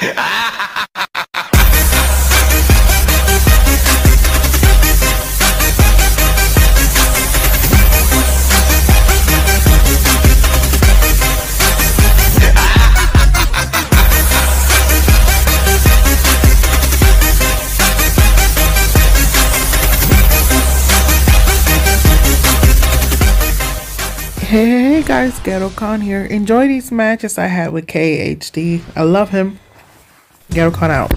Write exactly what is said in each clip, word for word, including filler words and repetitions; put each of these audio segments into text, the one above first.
Hey guys, Ghetto Khan here. Enjoy these matches I had with K H D. I love him. Ghetto Khan out.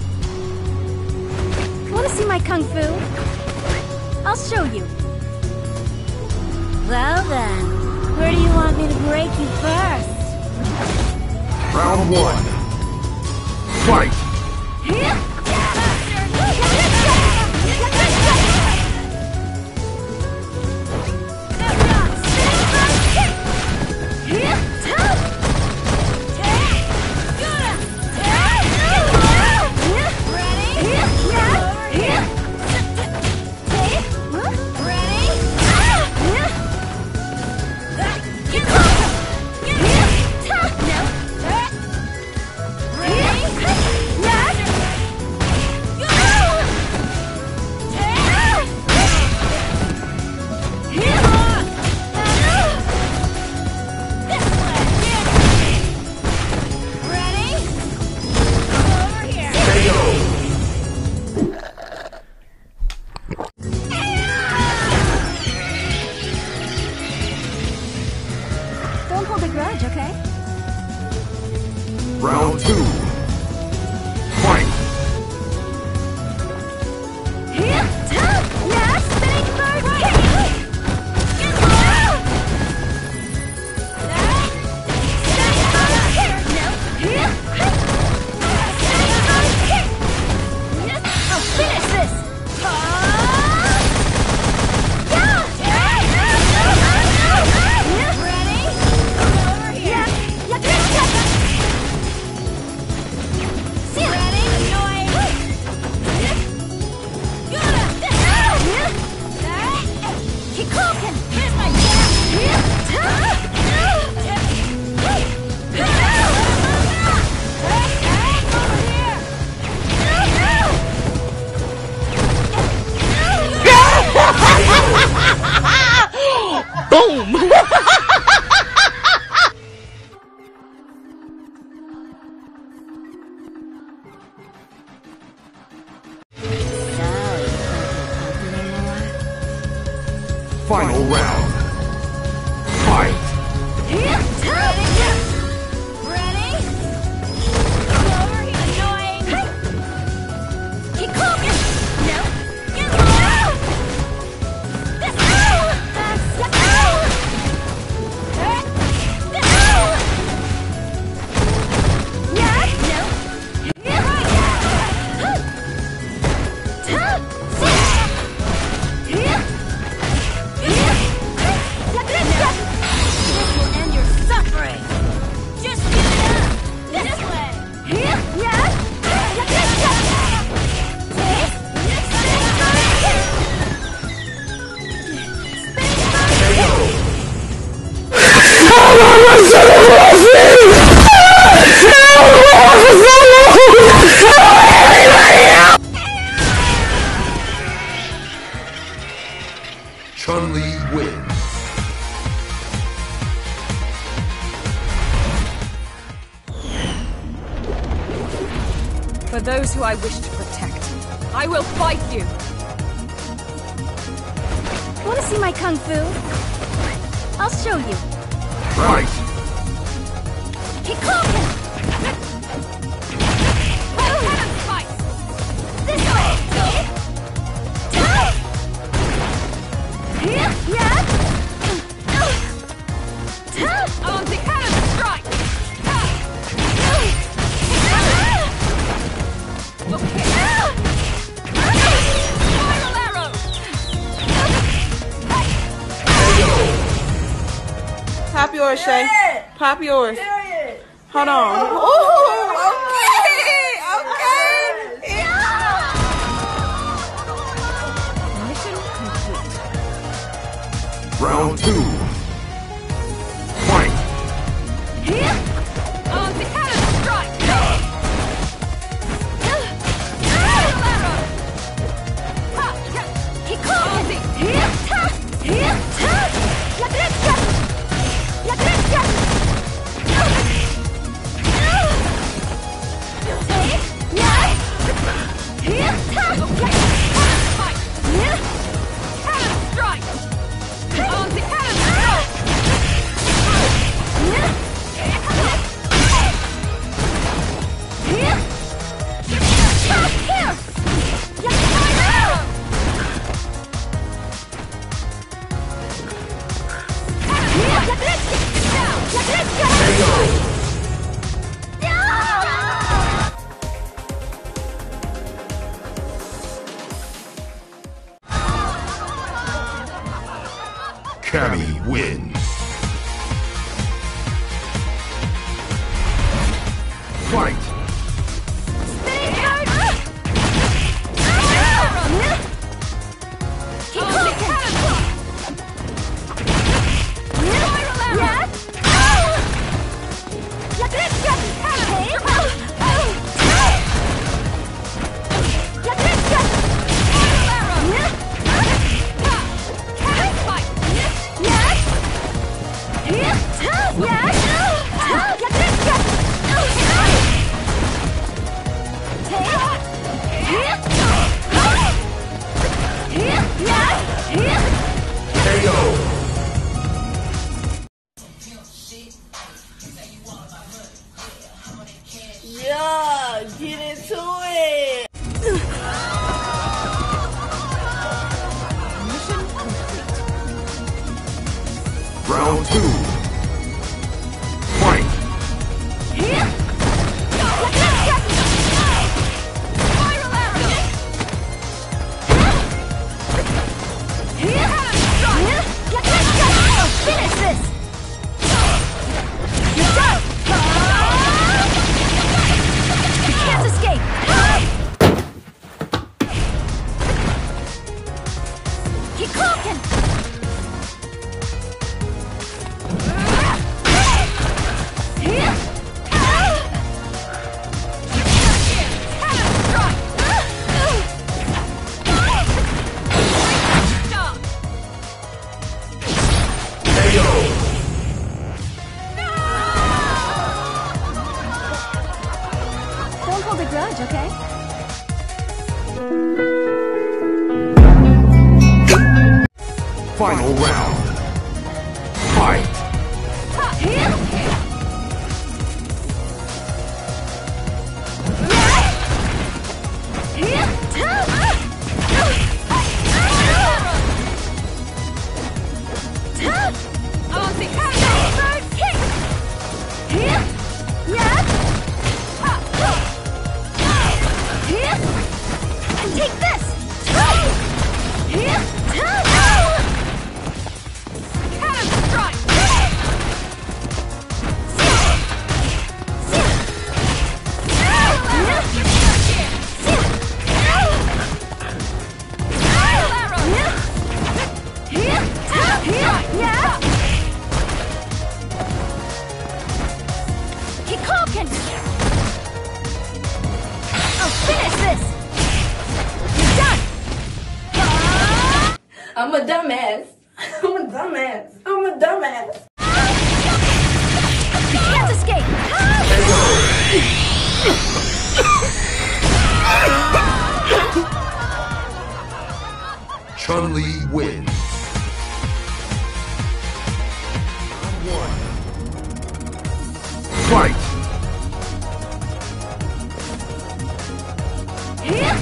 Want to see my kung fu? I'll show you. Well then, where do you want me to break you first? Round one. Fight. Grudge, okay? Round two. Fight. Here, tough. Yeah, spinning bird kick. Get low. Spinning bird kick. No. Here. Spinning bird kick. I'll finish this. Final round. Fight. Chun-Li wins. For those who I wish to protect, I will fight you. Want to see my kung fu? I'll show you. Right. Kikoken. Fight. This way. Pop yours, Shay. Pop yours. Period. Hold on. Ooh, okay, okay. Yeah. Mission complete. Round two. Fight. Here. On the counter strike. fight! Round two. Fight! Finish this! You can't escape! Keep clocking! Final round. Fight! And take this! I'm a dumbass. I'm a dumbass. I'm a dumbass. You can't escape. Chun-Li wins. One. Fight. Here.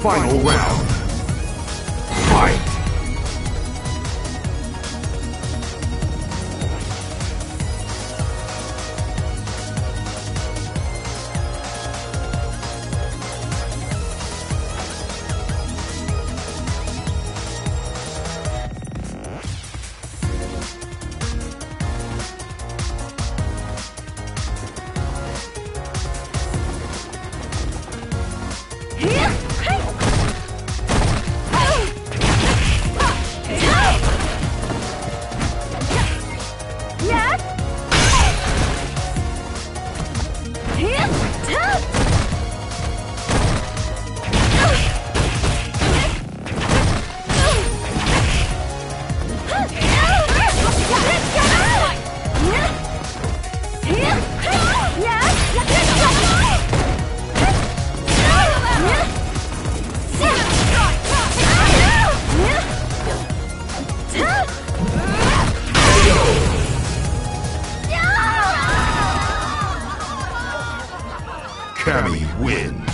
Final round. Fight! Win.